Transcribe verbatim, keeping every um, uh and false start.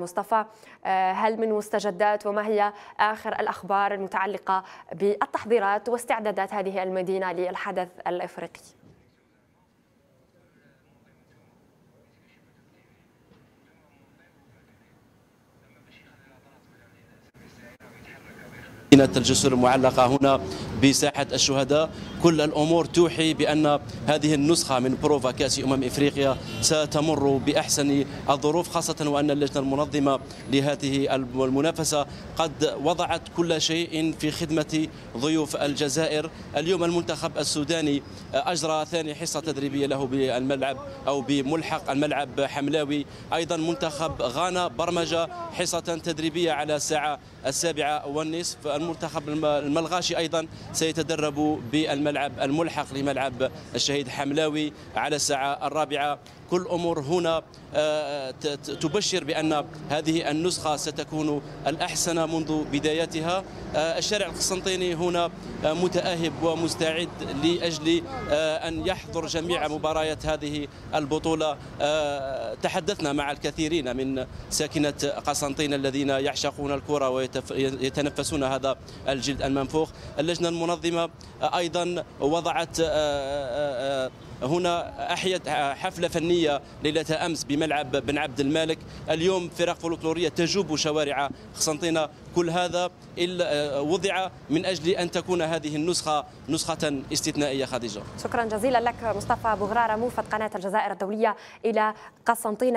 مصطفى، هل من مستجدات وما هي آخر الأخبار المتعلقة بالتحضيرات واستعدادات هذه المدينة للحدث الإفريقي؟ مدينة الجسر المعلقة هنا بساحة الشهداء، كل الأمور توحي بأن هذه النسخة من بروفا كأس أمم إفريقيا ستمر بأحسن الظروف، خاصة وأن اللجنة المنظمة لهذه المنافسة قد وضعت كل شيء في خدمة ضيوف الجزائر. اليوم المنتخب السوداني أجرى ثاني حصة تدريبية له بالملعب أو بملحق الملعب حملاوي، أيضا منتخب غانا برمج حصة تدريبية على الساعة السابعة والنصف، المنتخب الملغاشي أيضا سيتدرب بالملعب الملحق لملعب الشهيد حملاوي على الساعة الرابعة. كل أمور هنا تبشر بأن هذه النسخة ستكون الأحسن منذ بدايتها. الشارع القسنطيني هنا متأهب ومستعد لأجل أن يحضر جميع مباريات هذه البطولة. تحدثنا مع الكثيرين من ساكنة قسنطينة الذين يعشقون الكرة ويتنفسون هذا الجلد المنفوخ. اللجنة المنظمة أيضا وضعت هنا أحيت حفلة فنية ليلة أمس بملعب بن عبد الملك. اليوم فرق فولكلورية تجوب شوارع قسنطينة. كل هذا وضع من أجل أن تكون هذه النسخة نسخة استثنائية. خديجة، شكرا جزيلا لك. مصطفى بغرارة موفد قناة الجزائر الدولية إلى قسنطينة.